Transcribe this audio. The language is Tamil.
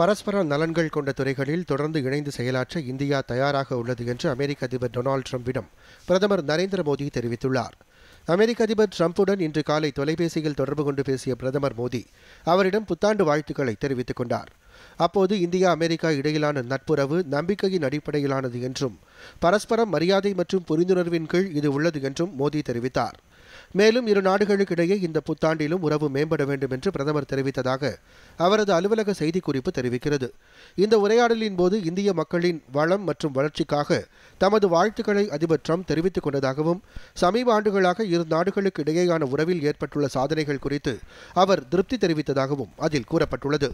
பரஸ்பர நலன்கள் கொண்ட துறைகளில் தொடர்ந்து இணைந்து செயலாற்ற இந்தியா தயாராக உள்ளது என்று அமெரிக்க அதிபர் டொனால்ட் ட்ரம்பிடம் பிரதமர் நரேந்திர மோடி தெரிவித்துள்ளார். அமெரிக்க அதிபர் ட்ரம்புடன் இன்று காலை தொலைபேசியில் தொடர்பு கொண்டு பேசிய பிரதமர் மோடி அவரிடம் புத்தாண்டு வாழ்த்துக்களை தெரிவித்துக் கொண்டார். அப்போது இந்தியா அமெரிக்கா இடையிலான நட்புறவு நம்பிக்கையின் அடிப்படையிலானது என்றும் பரஸ்பரம் மரியாதை மற்றும் புரிந்துணர்வின் கீழ் இது உள்ளது என்றும் மோடி தெரிவித்தார். மேலும் இரு நாடுகளுக்கிடையே இந்த புத்தாண்டிலும் உறவு மேம்பட வேண்டும் என்று பிரதமர் தெரிவித்ததாக அவரது அலுவலக செய்திக்குறிப்பு தெரிவிக்கிறது. இந்த உரையாடலின் போது இந்திய மக்களின் வளம் மற்றும் வளர்ச்சிக்காக தமது வாழ்த்துக்களை அதிபர் ட்ரம்ப் தெரிவித்துக் கொண்டதாகவும் சமீப ஆண்டுகளாக இரு நாடுகளுக்கு இடையேயான உறவில் ஏற்பட்டுள்ள சாதனைகள் குறித்து அவர் திருப்தி தெரிவித்ததாகவும் அதில் கூறப்பட்டுள்ளது.